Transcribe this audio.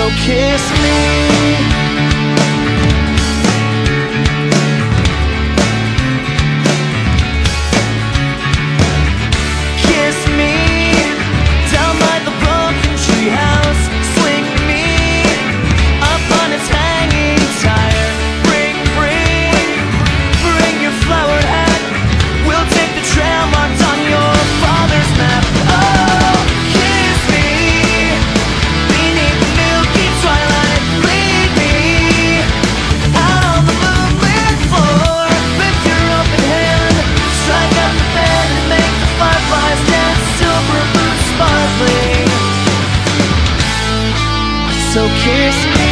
so kiss me. Kiss me down by the broken tree house. Sling me up on its hanging tire. Bring, bring your flower hat. We'll take the trail marked on your father's map. So kiss me.